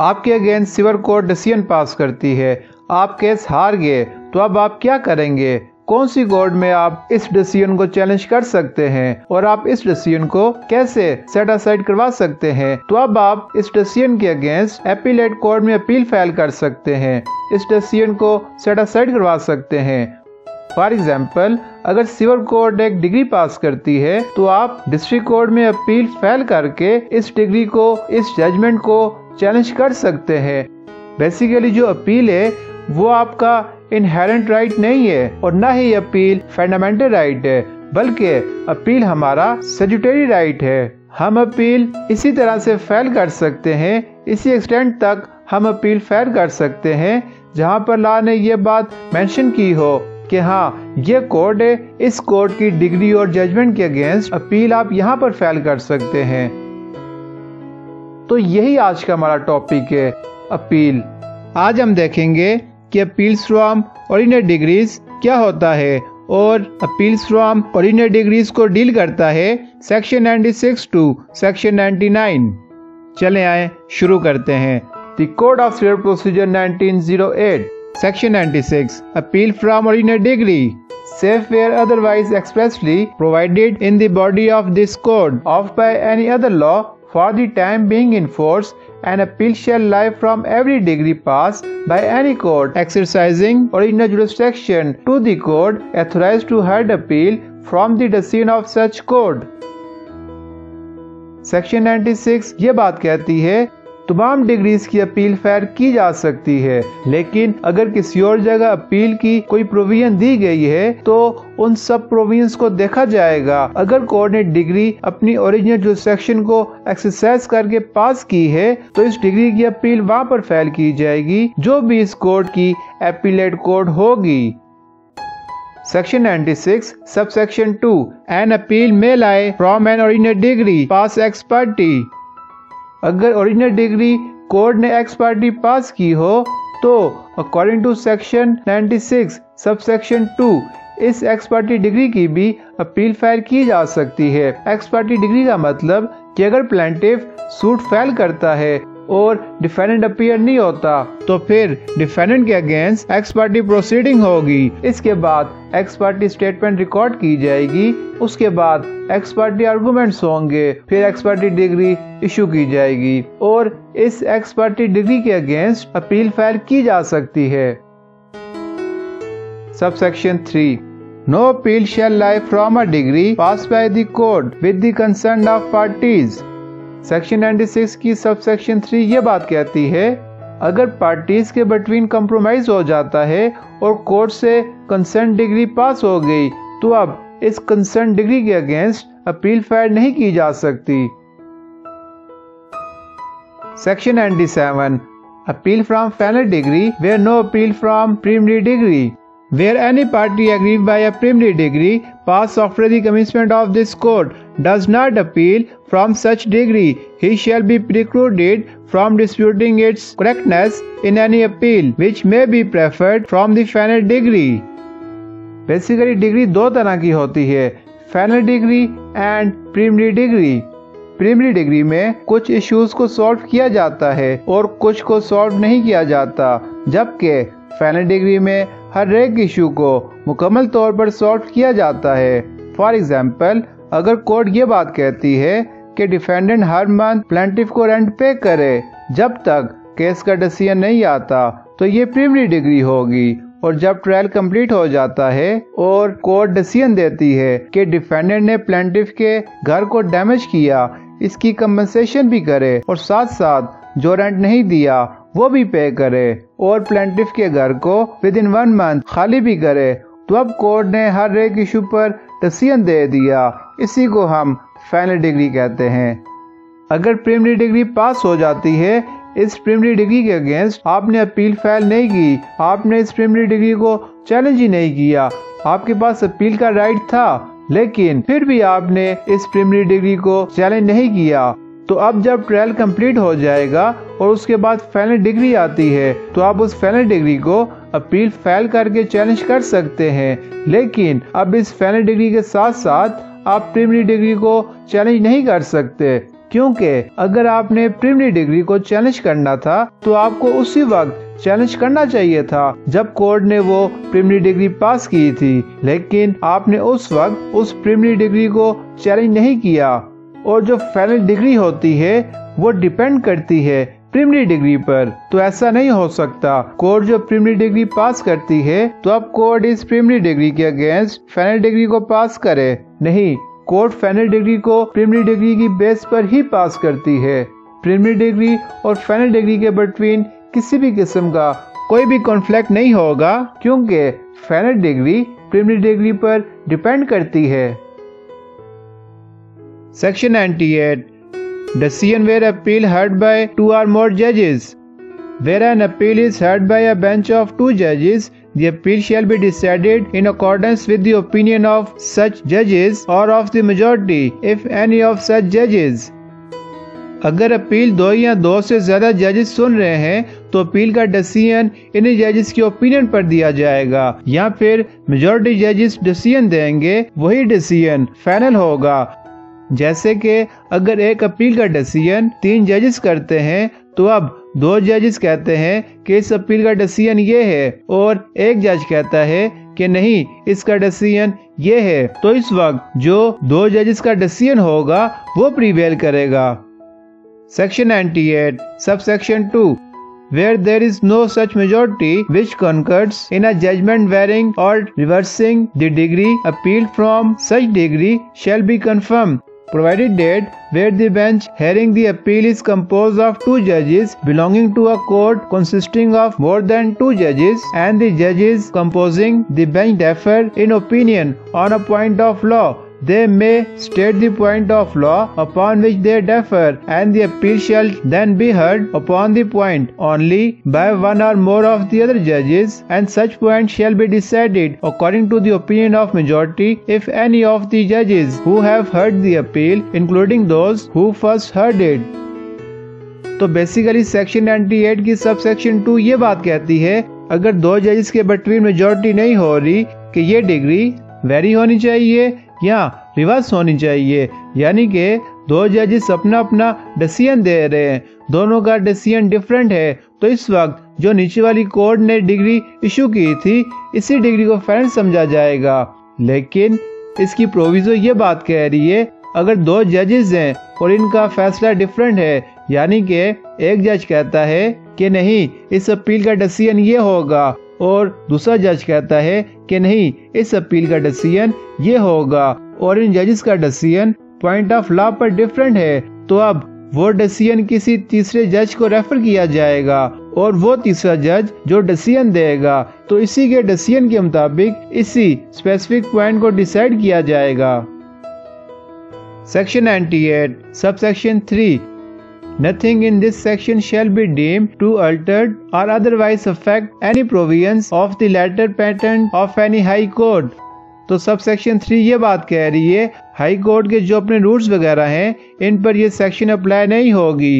आपके against civil court decision pass करती है, आप केस हार गए, तो अब आप क्या करेंगे? कौन सी कोर्ट में आप इस डिसीजन को चैलेंज कर सकते हैं और आप इस डिसीजन को कैसे सेट असाइड करवा सकते हैं? तो अब आप इस डिसीजन के अगेंस्ट अपीलेट कोर्ट में अपील फाइल कर सकते हैं, इस डिसीजन को सेट असाइड करवा सकते हैं। फॉर एग्जाम्पल, अगर सिविल कोर्ट एक डिग्री पास करती है तो आप डिस्ट्रिक्ट कोर्ट में अपील फाइल करके इस डिग्री को, इस जजमेंट को चैलेंज कर सकते हैं। बेसिकली जो अपील है वो आपका इनहेरेंट राइट नहीं है और ना ही अपील फंडामेंटल राइट है, बल्कि अपील हमारा स्टैट्यूटरी राइट है। हम अपील इसी तरह से फाइल कर सकते हैं, इसी एक्सटेंट तक हम अपील फाइल कर सकते हैं जहां पर लॉ ने ये बात मेंशन की हो कि हाँ ये कोर्ट है, इस कोर्ट की डिग्री और जजमेंट के अगेंस्ट अपील आप यहाँ पर फाइल कर सकते हैं। तो यही आज का हमारा टॉपिक है, अपील। आज हम देखेंगे कि अपील्स फ्रॉम ऑर्डिनरी डिग्रीज क्या होता है और अपील्स फ्रॉम ऑर्डिनरी डिग्रीज को डील करता है सेक्शन 96 टू सेक्शन 99। चले आए शुरू करते हैं। The code of civil procedure 1908 Section 96 Appeal from ordinary degree, save where otherwise expressly provided in the body of this code or by any other law for the time being in force, an appeal shall lie from every degree passed by any court exercising ordinary jurisdiction to the court authorized to hear appeal from the decision of such court. Section 96 ये बात कहती है तमाम degrees की appeal file की जा सकती है, लेकिन अगर किसी और जगह अपील की कोई प्रोविजन दी गई है तो उन सब प्रोविजंस को देखा जाएगा। अगर कोर्ट ने डिग्री अपनी ओरिजिनल जुरिसडिक्शन को एक्सरसाइज करके पास की है तो इस डिग्री की अपील वहां पर फाइल की जाएगी जो भी इस कोर्ट की अपीलेट कोर्ट होगी। Section 96 Subsection 2 An appeal may lie from an ordinary degree passed ex parte। अगर ओरिजिनल डिग्री कोर्ट ने एक्स पार्टी पास की हो तो according to section 96 sub section 2 इस एक्स पार्टी डिग्री की भी अपील फाइल की जा सकती है। एक्स पार्टी डिग्री का मतलब कि अगर प्लेंटिफ सूट फाइल करता है और डिफेंडेंट अपीयर नहीं होता तो फिर डिफेंडेंट के अगेंस्ट एक्स पार्टी प्रोसीडिंग होगी। इसके बाद एक्स पार्टी स्टेटमेंट रिकॉर्ड की जाएगी, उसके बाद एक्स पार्टी आर्गूमेंट्स होंगे, फिर एक्स पार्टी डिग्री इशू की जाएगी और इस एक्स पार्टी डिग्री के अगेंस्ट अपील फाइल की जा सकती है। Subsection 3 No appeal shall lie from a degree passed by the court with the consent of parties। Section 96 की सबसेक्शन 3 ये बात कहती है अगर पार्टीज के बिटवीन कंप्रोमाइज हो जाता है और कोर्ट से कंसेंट डिग्री पास हो गई तो अब इस कंसेंट डिग्री के अगेंस्ट अपील फाइल नहीं की जा सकती। Section 97 appeal from final degree where no appeal from preliminary degree Where any party aggrieved by a preliminary degree passed after the commencement of this court does not appeal from such degree, he shall be precluded from disputing its correctness in any appeal which may be preferred from the final degree। Basically, degree दो तरह की होती है, final degree and preliminary degree। Preliminary degree में कुछ issues को solve किया जाता है और कुछ को सॉल्व नहीं किया जाता, जबकि फाइनल डिग्री में हर एक इशू को मुकम्मल तौर पर सॉल्व किया जाता है। फॉर एग्जाम्पल, अगर कोर्ट ये बात कहती है कि डिफेंडेंट हर मंथ प्लेंटिफ को रेंट पे करे जब तक केस का डिसीजन नहीं आता तो ये प्रीलिमिनरी डिग्री होगी, और जब ट्रायल कंप्लीट हो जाता है और कोर्ट डिसीजन देती है कि डिफेंडेंट ने प्लेंटिफ के घर को डैमेज किया, इसकी कंपनसेशन भी करे और साथ साथ जो रेंट नहीं दिया वो भी पे करे और प्लेंटिफ के घर को विद इन 1 मंथ खाली भी करे, तो अब कोर्ट ने हर एक इशू पर डिसीजन दे दिया। इसी को हम फाइनल डिग्री कहते हैं। अगर प्रीलिमिनरी डिग्री पास हो जाती है, इस प्रीलिमिनरी डिग्री के अगेंस्ट आपने अपील फाइल नहीं की, आपने इस प्रीलिमिनरी डिग्री को चैलेंज ही नहीं किया, आपके पास अपील का राइट था लेकिन फिर भी आपने इस प्रीलिमिनरी डिग्री को चैलेंज नहीं किया, तो अब जब ट्रायल कंप्लीट हो जाएगा और उसके बाद फाइनल डिग्री आती है तो आप उस फाइनल डिग्री को अपील फाइल करके चैलेंज कर सकते हैं, लेकिन अब इस फाइनल डिग्री के साथ साथ आप प्रीलिमिनरी डिग्री को चैलेंज नहीं कर सकते क्योंकि अगर आपने प्रीलिमिनरी डिग्री को चैलेंज करना था तो आपको उसी वक्त चैलेंज करना चाहिए था जब कोर्ट ने वो प्रीलिमिनरी डिग्री पास की थी, लेकिन आपने उस वक्त उस प्रीलिमिनरी डिग्री को चैलेंज नहीं किया। और जो फाइनल डिग्री होती है वो डिपेंड करती है प्रीलिमिनरी डिग्री पर, तो ऐसा नहीं हो सकता कोर्ट जो प्रीलिमिनरी डिग्री पास करती है तो अब कोर्ट इस प्रीलिमिनरी डिग्री के अगेंस्ट फाइनल डिग्री को पास करे। नहीं, कोर्ट फाइनल डिग्री को प्रीलिमिनरी डिग्री की बेस पर ही पास करती है। प्रीलिमिनरी डिग्री और फाइनल डिग्री के बिटवीन किसी भी किस्म का कोई भी कॉन्फ्लिक्ट नहीं होगा क्योंकि फाइनल डिग्री प्रीलिमिनरी डिग्री पर डिपेंड करती है। Section 98 Decision where appeal heard by two or more judges. Where an appeal is heard by a bench of two judges, the appeal shall be decided in accordance with the opinion of such judges or of the majority, if any of such judges. अगर appeal दो या दो से ज्यादा जजेस सुन रहे हैं तो अपील का डिसीजन इन्हीं जजेस के ओपिनियन पर दिया जाएगा या फिर मेजोरिटी जजेस डिसीजन देंगे, वही डिसीजन फाइनल होगा। जैसे कि अगर एक अपील का डिसीजन तीन जजेस करते हैं तो अब दो जजेस कहते हैं कि इस अपील का डिसीजन ये है और एक जज कहता है कि नहीं इसका डिसीजन ये है, तो इस वक्त जो दो जजेस का डिसीजन होगा वो प्रीवेल करेगा। Section 98 subsection 2 Where there is no such majority which concurs in a judgment varying or reversing the degree, appeal from such degree shall be confirmed, provided that where the bench hearing the appeal is composed of two judges belonging to a court consisting of more than two judges, and the judges composing the bench differ in opinion on a point of law. They may state the point of law upon which they differ, and the appeal shall then be heard upon the point only by one or more of the other judges, and such point shall be decided according to the opinion of majority, if any of the judges who have heard the appeal, including those who first heard it. तो basically section 98 की sub section 2 ये बात कहती है अगर दो जजेस के बिटवीन मेजोरिटी नहीं हो रही कि ये डिग्री वेरी होनी चाहिए या रिवर्स होनी चाहिए, यानी कि दो जजेस अपना अपना डिसीजन दे रहे हैं, दोनों का डिसीजन डिफरेंट है, तो इस वक्त जो नीचे वाली कोर्ट ने डिग्री इशू की थी इसी डिग्री को फाइनल समझा जाएगा। लेकिन इसकी प्रोविजो ये बात कह रही है अगर दो जजेस हैं और इनका फैसला डिफरेंट है, यानी कि एक जज कहता है कि नहीं इस अपील का डिसीजन ये होगा और दूसरा जज कहता है कि नहीं इस अपील का डिसीजन ये होगा और इन जजेस का डिसीजन पॉइंट ऑफ लॉ पर डिफरेंट है, तो अब वो डिसीजन किसी तीसरे जज को रेफर किया जाएगा और वो तीसरा जज जो डिसीजन देगा तो इसी के डिसीजन के मुताबिक इसी स्पेसिफिक पॉइंट को डिसाइड किया जाएगा। Section 98 subsection 3 Nothing in this section shall be deemed to alter or otherwise affect any provisions of the latter patent of any high court. तो सबसेक्शन 3 ये बात कह रही है हाई कोर्ट के जो अपने रूल्स वगैरह हैं इन पर यह सेक्शन अप्लाई नहीं होगी।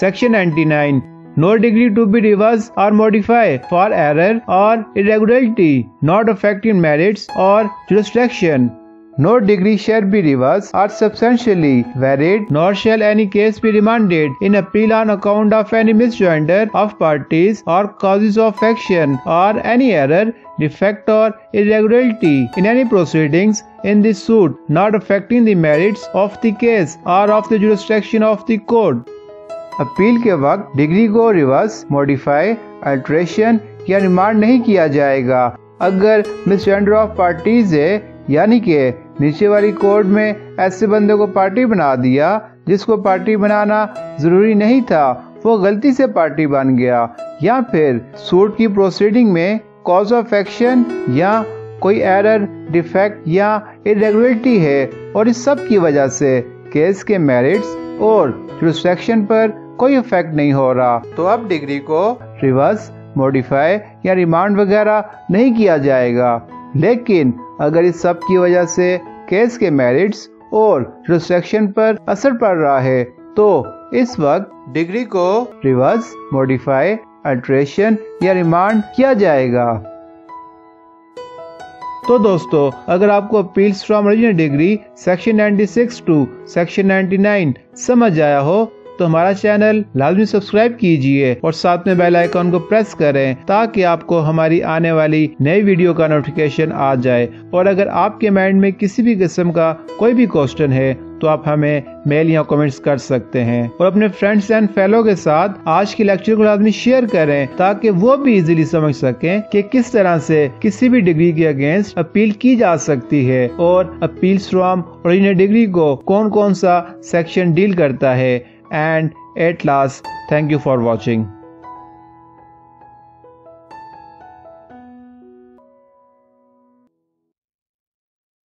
Section 99 No degree to be reversed or modified for error or irregularity not affecting merits or jurisdiction. No degree shall be reversed or substantially varied, nor shall any case be remanded in appeal on account of any misjoinder of parties or causes of action or any error, defect or irregularity in any proceedings in the suit, not affecting the merits of the case or of the jurisdiction of the court. Appeal के वक्त decree को reverse, modify, alteration या remand नहीं किया जाएगा। अगर मिसजॉइंडर of parties है, यानी कि नीचे वाली कोर्ट में ऐसे बंदे को पार्टी बना दिया जिसको पार्टी बनाना जरूरी नहीं था, वो गलती से पार्टी बन गया, या फिर सूट की प्रोसीडिंग में कॉज ऑफ एक्शन या कोई एरर, डिफेक्ट या इरेगुलरिटी है और इस सब की वजह से केस के मेरिट्स और जुरिस्डिक्शन पर कोई इफेक्ट नहीं हो रहा, तो अब डिग्री को रिवर्स, मॉडिफाई या रिमांड वगैरह नहीं किया जाएगा। लेकिन अगर इस सब की वजह से केस के मेरिट्स और जुरिस्डिक्शन पर असर पड़ रहा है तो इस वक्त डिग्री को रिवर्स, मॉडिफाई, अल्ट्रेशन या रिमांड किया जाएगा। तो दोस्तों अगर आपको appeals from original degree section 96 to section 99 समझ आया हो तो हमारा चैनल लाजमी सब्सक्राइब कीजिए और साथ में बेल आइकॉन को प्रेस करें ताकि आपको हमारी आने वाली नई वीडियो का नोटिफिकेशन आ जाए। और अगर आपके माइंड में किसी भी किस्म का कोई भी क्वेश्चन है तो आप हमें मेल या कमेंट्स कर सकते हैं और अपने फ्रेंड्स एंड फेलो के साथ आज के लेक्चर को आदमी शेयर करें ताकि वो भी इजीली समझ सकें कि किस तरह से किसी भी डिग्री के अगेंस्ट अपील की जा सकती है और अपील्स फ्रॉम ओरिजिनल डिग्री को कौन कौन सा सेक्शन डील करता है। And at last, thank you for watching.